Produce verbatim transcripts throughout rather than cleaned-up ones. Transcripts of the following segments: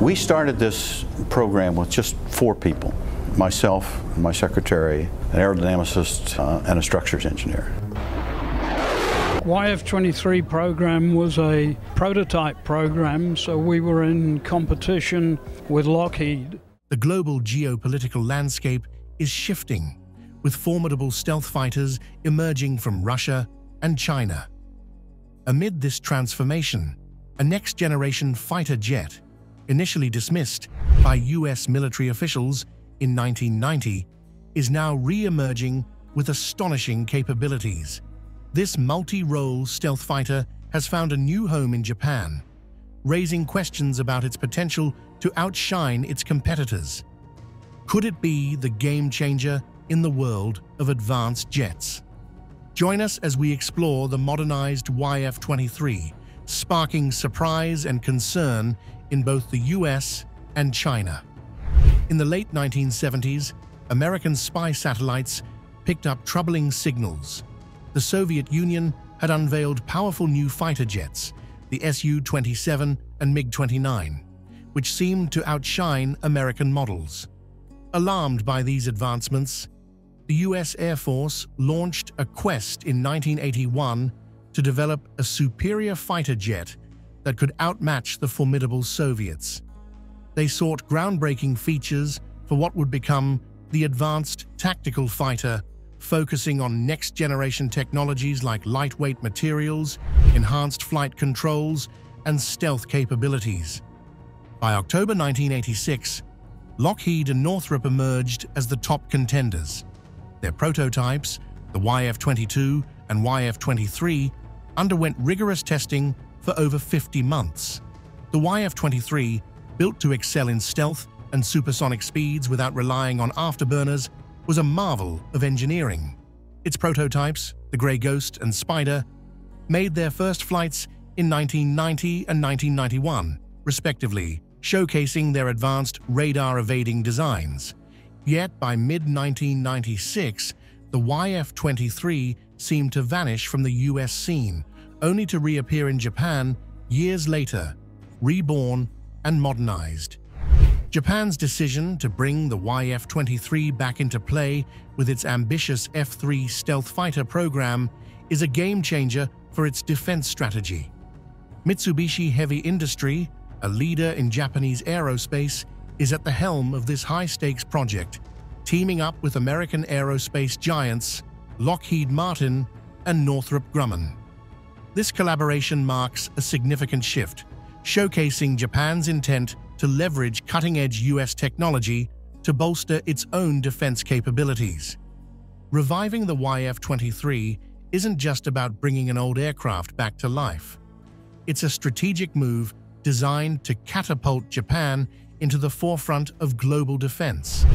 We started this program with just four people, myself, my secretary, an aerodynamicist, uh, and a structures engineer. Y F twenty-three program was a prototype program, so we were in competition with Lockheed. The global geopolitical landscape is shifting, with formidable stealth fighters emerging from Russia and China. Amid this transformation, a next-generation fighter jet, initially dismissed by U S military officials in nineteen ninety, is now re-emerging with astonishing capabilities. This multi-role stealth fighter has found a new home in Japan, raising questions about its potential to outshine its competitors. Could it be the game changer in the world of advanced jets? Join us as we explore the modernized Y F twenty-three, sparking surprise and concern in both the U S and China. In the late nineteen seventies, American spy satellites picked up troubling signals. The Soviet Union had unveiled powerful new fighter jets, the S U twenty-seven and MiG twenty-nine, which seemed to outshine American models. Alarmed by these advancements, the U S Air Force launched a quest in nineteen eighty-one to develop a superior fighter jet that could outmatch the formidable Soviets. They sought groundbreaking features for what would become the advanced tactical fighter, focusing on next-generation technologies like lightweight materials, enhanced flight controls, and stealth capabilities. By October nineteen eighty-six, Lockheed and Northrop emerged as the top contenders. Their prototypes, the Y F twenty-two and Y F twenty-three, underwent rigorous testing for over fifty months. The Y F twenty-three, built to excel in stealth and supersonic speeds without relying on afterburners, was a marvel of engineering. Its prototypes, the Gray Ghost and Spider, made their first flights in nineteen ninety and nineteen ninety-one, respectively, showcasing their advanced radar-evading designs. Yet by mid nineteen ninety-six, the Y F twenty-three seemed to vanish from the U S scene, only to reappear in Japan years later, reborn and modernized. Japan's decision to bring the Y F twenty-three back into play with its ambitious F three stealth fighter program is a game-changer for its defense strategy. Mitsubishi Heavy Industries, a leader in Japanese aerospace, is at the helm of this high-stakes project, teaming up with American aerospace giants Lockheed Martin and Northrop Grumman. This collaboration marks a significant shift, showcasing Japan's intent to leverage cutting-edge U S technology to bolster its own defense capabilities. Reviving the Y F twenty-three isn't just about bringing an old aircraft back to life. It's a strategic move designed to catapult Japan into the forefront of global defense.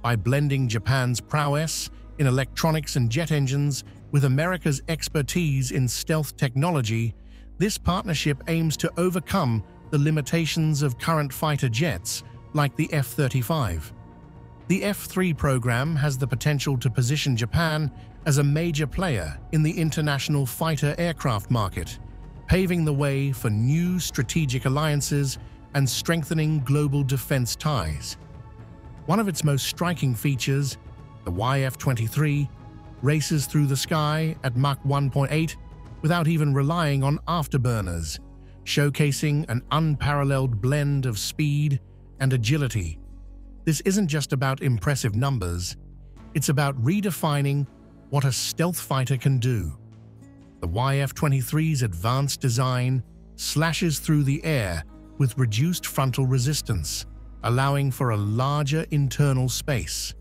By blending Japan's prowess in electronics and jet engines with America's expertise in stealth technology, this partnership aims to overcome the limitations of current fighter jets like the F thirty-five. The F three program has the potential to position Japan as a major player in the international fighter aircraft market, paving the way for new strategic alliances and strengthening global defense ties. One of its most striking features, the Y F twenty-three, races through the sky at Mach one point eight without even relying on afterburners, showcasing an unparalleled blend of speed and agility. This isn't just about impressive numbers, it's about redefining what a stealth fighter can do. The Y F twenty-three's advanced design slashes through the air with reduced frontal resistance, allowing for a larger internal space.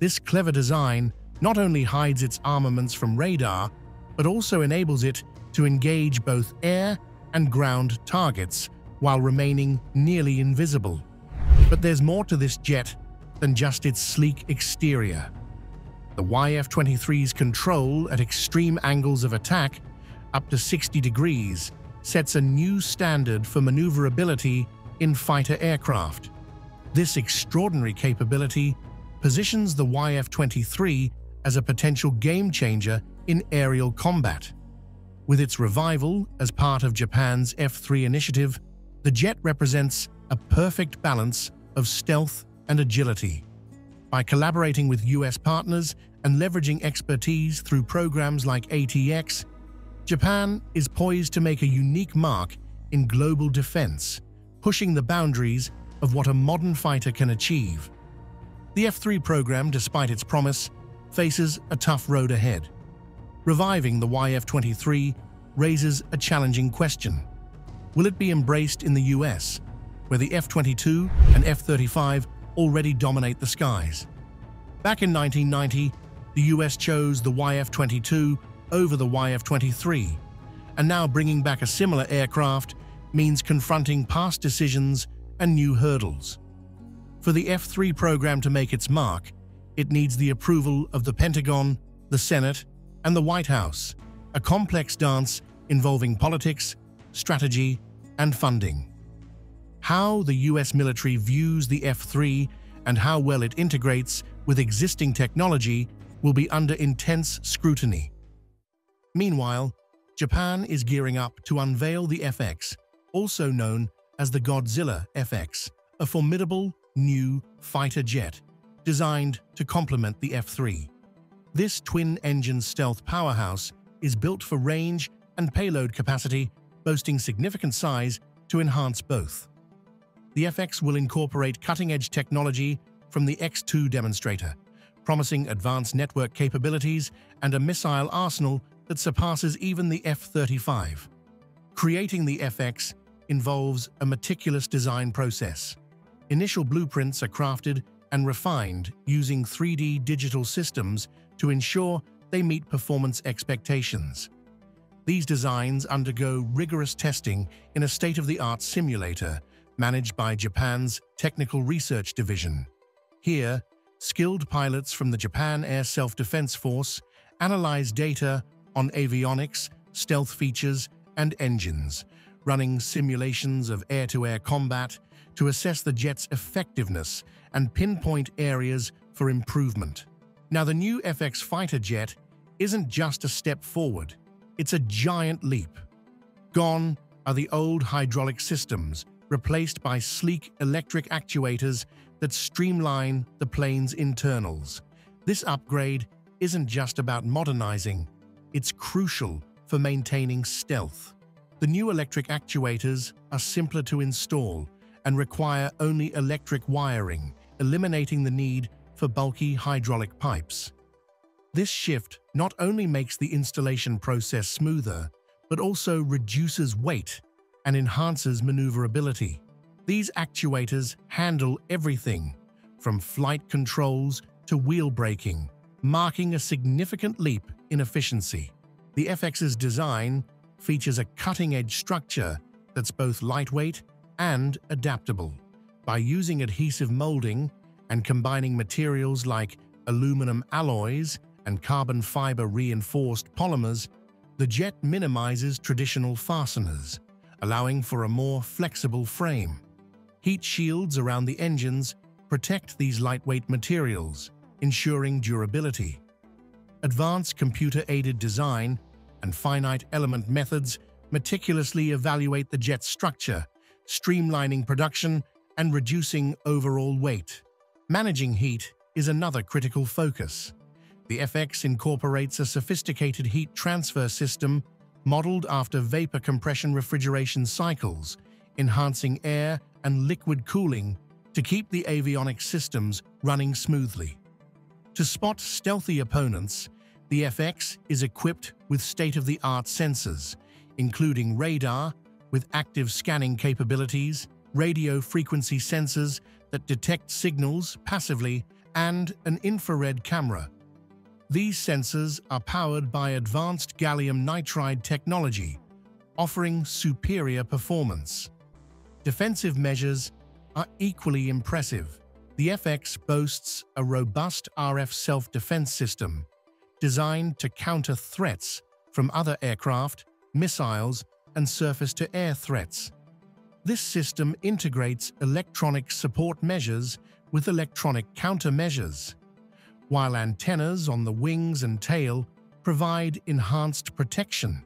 This clever design not only hides its armaments from radar, but also enables it to engage both air and ground targets while remaining nearly invisible. But there's more to this jet than just its sleek exterior. The Y F twenty-three's control at extreme angles of attack, up to sixty degrees, sets a new standard for maneuverability in fighter aircraft. This extraordinary capability positions the Y F twenty-three as a potential game-changer in aerial combat. With its revival as part of Japan's F three initiative, the jet represents a perfect balance of stealth and agility. By collaborating with U S partners and leveraging expertise through programs like A T X, Japan is poised to make a unique mark in global defense, pushing the boundaries of what a modern fighter can achieve. The F three program, despite its promise, faces a tough road ahead. Reviving the Y F twenty-three raises a challenging question. Will it be embraced in the U S, where the F twenty-two and F thirty-five already dominate the skies? Back in nineteen ninety, the U S chose the Y F twenty-two over the Y F twenty-three, and now bringing back a similar aircraft means confronting past decisions and new hurdles. For the F three program to make its mark, it needs the approval of the Pentagon, the Senate, and the White House, a complex dance involving politics, strategy, and funding. How the U S military views the F three and how well it integrates with existing technology will be under intense scrutiny. Meanwhile, Japan is gearing up to unveil the F X, also known as the Godzilla F X, a formidable new fighter jet designed to complement the F three. This twin-engine stealth powerhouse is built for range and payload capacity, boasting significant size to enhance both. The F X will incorporate cutting-edge technology from the X two demonstrator, promising advanced network capabilities and a missile arsenal that surpasses even the F thirty-five. Creating the F X involves a meticulous design process. Initial blueprints are crafted and refined using three D digital systems to ensure they meet performance expectations. These designs undergo rigorous testing in a state-of-the-art simulator managed by Japan's Technical Research Division. Here, skilled pilots from the Japan Air Self-Defense Force analyze data on avionics, stealth features, and engines, running simulations of air-to-air combat to assess the jet's effectiveness and pinpoint areas for improvement. Now, the new F X fighter jet isn't just a step forward, it's a giant leap. Gone are the old hydraulic systems, replaced by sleek electric actuators that streamline the plane's internals. This upgrade isn't just about modernizing, it's crucial for maintaining stealth. The new electric actuators are simpler to install and require only electric wiring, eliminating the need for bulky hydraulic pipes. This shift not only makes the installation process smoother, but also reduces weight and enhances maneuverability. These actuators handle everything from flight controls to wheel braking, marking a significant leap in efficiency. The F X's design features a cutting-edge structure that's both lightweight and adaptable. By using adhesive molding and combining materials like aluminum alloys and carbon fiber reinforced polymers, the jet minimizes traditional fasteners, allowing for a more flexible frame. Heat shields around the engines protect these lightweight materials, ensuring durability. Advanced computer-aided design and finite element methods meticulously evaluate the jet's structure, streamlining production and reducing overall weight. Managing heat is another critical focus. The F X incorporates a sophisticated heat transfer system modeled after vapor compression refrigeration cycles, enhancing air and liquid cooling to keep the avionics systems running smoothly. To spot stealthy opponents, the F X is equipped with state-of-the-art sensors, including radar, with active scanning capabilities, radio frequency sensors that detect signals passively, and an infrared camera. These sensors are powered by advanced gallium nitride technology, offering superior performance. Defensive measures are equally impressive. The F X boasts a robust R F self-defense system designed to counter threats from other aircraft, missiles, and surface-to-air threats. This system integrates electronic support measures with electronic countermeasures, while antennas on the wings and tail provide enhanced protection.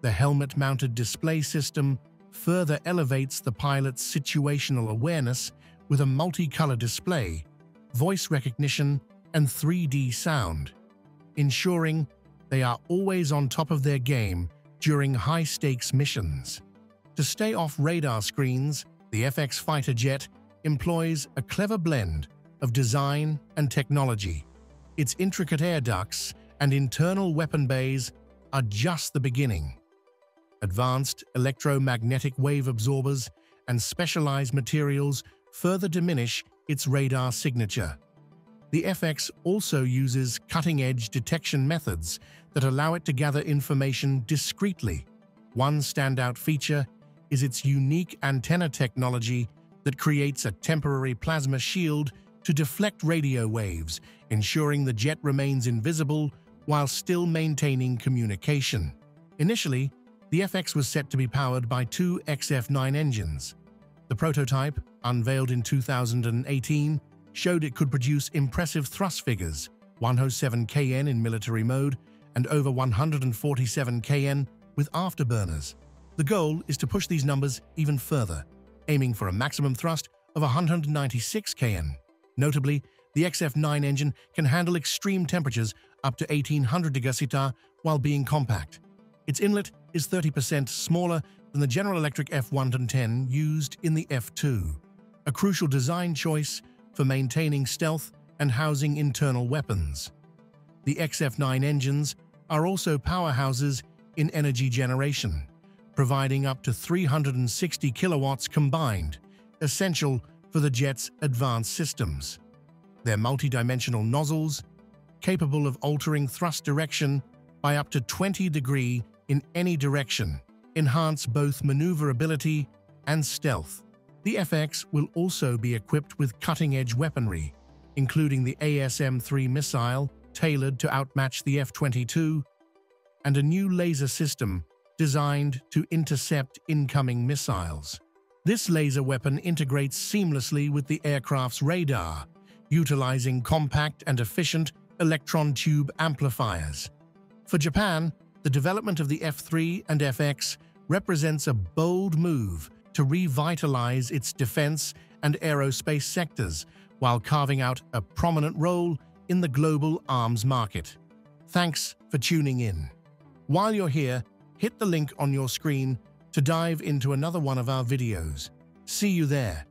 The helmet-mounted display system further elevates the pilot's situational awareness with a multi-color display, voice recognition, and three D sound, ensuring they are always on top of their game during high-stakes missions. To stay off radar screens, the F X fighter jet employs a clever blend of design and technology. Its intricate air ducts and internal weapon bays are just the beginning. Advanced electromagnetic wave absorbers and specialized materials further diminish its radar signature. The F X also uses cutting-edge detection methods that allow it to gather information discreetly. One standout feature is its unique antenna technology that creates a temporary plasma shield to deflect radio waves, ensuring the jet remains invisible while still maintaining communication. Initially, the F X was set to be powered by two X F nine engines. The prototype, unveiled in two thousand eighteen, showed it could produce impressive thrust figures, one hundred seven kilonewtons in military mode and over one hundred forty-seven kilonewtons with afterburners. The goal is to push these numbers even further, aiming for a maximum thrust of one hundred ninety-six kilonewtons. Notably, the X F nine engine can handle extreme temperatures up to eighteen hundred degrees Celsius while being compact. Its inlet is thirty percent smaller than the General Electric F one ten used in the F two, a crucial design choice for maintaining stealth and housing internal weapons. The X F nine engines are also powerhouses in energy generation, providing up to three hundred sixty kilowatts combined, essential for the jet's advanced systems. Their multidimensional nozzles, capable of altering thrust direction by up to twenty degrees in any direction, enhance both maneuverability and stealth. The F X will also be equipped with cutting-edge weaponry, including the A S M three missile tailored to outmatch the F twenty-two, and a new laser system designed to intercept incoming missiles. This laser weapon integrates seamlessly with the aircraft's radar, utilizing compact and efficient electron tube amplifiers. For Japan, the development of the F three and F X represents a bold move to revitalize its defense and aerospace sectors while carving out a prominent role in the global arms market. Thanks for tuning in. While you're here, hit the link on your screen to dive into another one of our videos. See you there.